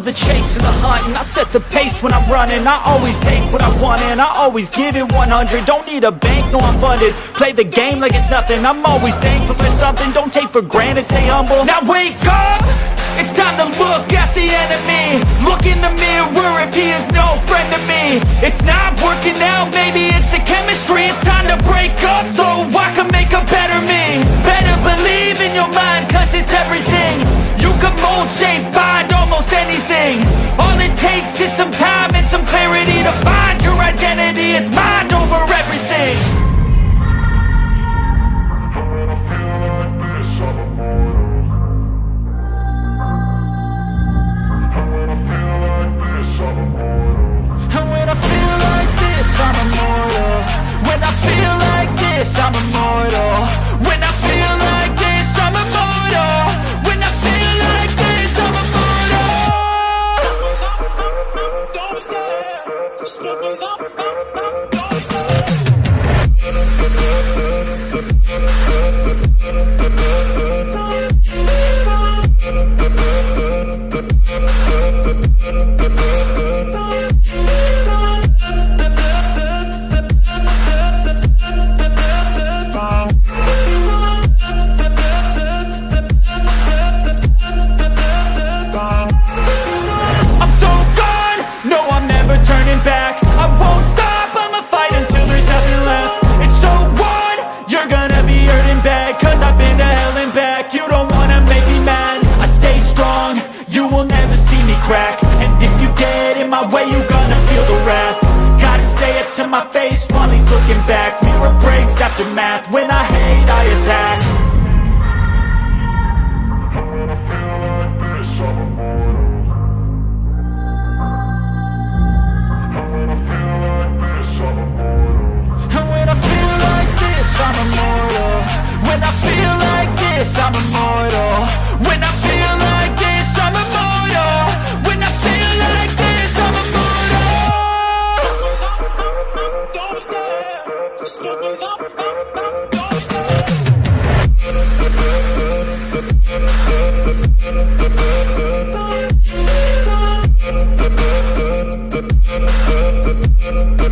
love the chase and the hunt, and I set the pace when I'm running. I always take what I want and I always give it 100. Don't need a bank, no I'm funded. Play the game like it's nothing. I'm always thankful for something. Don't take for granted, stay humble. Now wake up! It's time to look at the enemy. Look in the mirror if he is no friend to me. It's not working out, maybe it's the chemistry. It's time to break up so I can make a better me. Better believe in your mind, cause it's everything. You can mold, shape, find almost anything. All it takes is some time and some clarity to find your identity. It's mind over everything. And when I feel like this, I'm immortal. When I feel like this, I'm immortal. When I feel like this, I'm immortal. When I feel like this, I'm immortal. And if you get in my way, you're gonna feel the wrath. Gotta say it to my face while he's looking back. Mirror breaks after math. When I hate, I attack. And when I feel like this, I'm immortal. And when I feel like this, I'm immortal. And when I feel like this, I'm immortal. When I feel like this, I'm immortal. When I feel like this, I'm immortal.